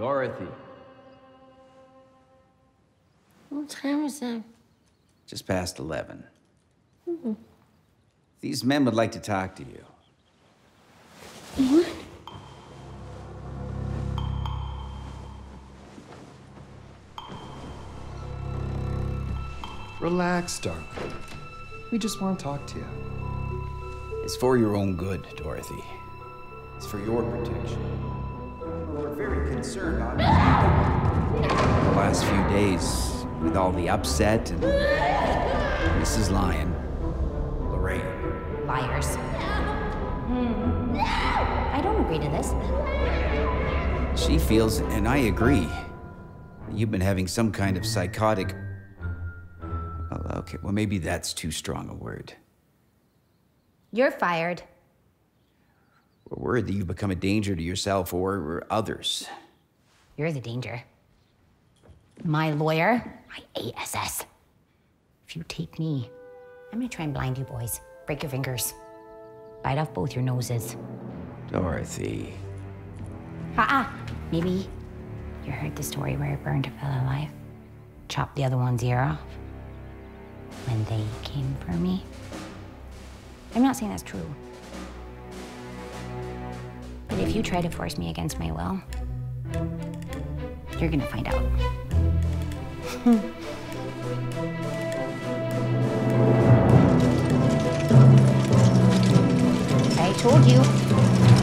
Dorothy. What time is it? Just past 11. Mm-hmm. These men would like to talk to you. What? Relax, Dark. We just want to talk to you. It's for your own good, Dorothy. It's for your protection. We're very concerned, obviously. The last few days, with all the upset and Mrs. Lyon, Lorraine. Liars. No. I don't agree to this. She feels, and I agree, you've been having some kind of psychotic... Okay, well, maybe that's too strong a word. You're fired. We're worried that you've become a danger to yourself or others. You're the danger. My lawyer, my ASS. If you take me, I'm gonna try and blind you boys. Break your fingers. Bite off both your noses. Dorothy. Maybe you heard the story where I burned a fella alive, chopped the other one's ear off. When they came for me. I'm not saying that's true. But if you try to force me against my will, you're gonna find out. I told you.